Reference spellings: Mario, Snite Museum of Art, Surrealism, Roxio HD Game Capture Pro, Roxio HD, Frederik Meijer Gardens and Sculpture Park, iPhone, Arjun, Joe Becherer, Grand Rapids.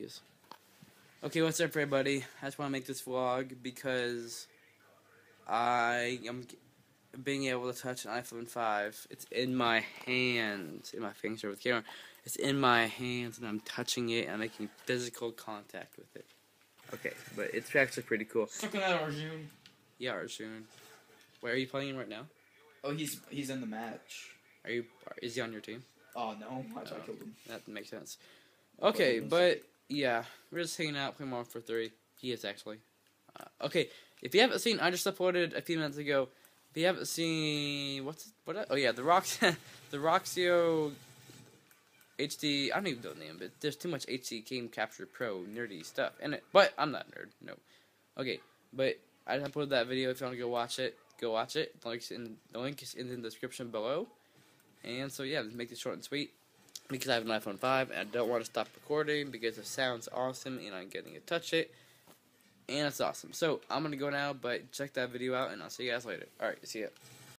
views. Okay, what's up, everybody? I just want to make this vlog because I am being able to touch an iPhone 5. It's in my hand, in my finger with camera. It's in my hands, and I'm touching it and making physical contact with it. Okay, but it's actually pretty cool. Look at that, Arjun. Yeah, Arjun. Where are you playing right now? Oh, he's in the match. Are you? Is he on your team? Oh, no. I killed him. That makes sense. Okay, but, yeah. We're just hanging out, playing Mario for 3. He is, actually. Okay, if you haven't seen, I just uploaded a few minutes ago. If you haven't seen, oh, yeah, the Roxio HD, I don't even know the name, but there's too much HD Game Capture Pro nerdy stuff in it. But I'm not a nerd, no. Okay, but I just uploaded that video. If you want to go watch it, go watch it. The link is in the description below. And so, yeah, let's make this short and sweet, because I have an iPhone 5, and I don't want to stop recording, because it sounds awesome, and I'm getting to touch it, and it's awesome. So, I'm going to go now, but check that video out, and I'll see you guys later. Alright, see ya.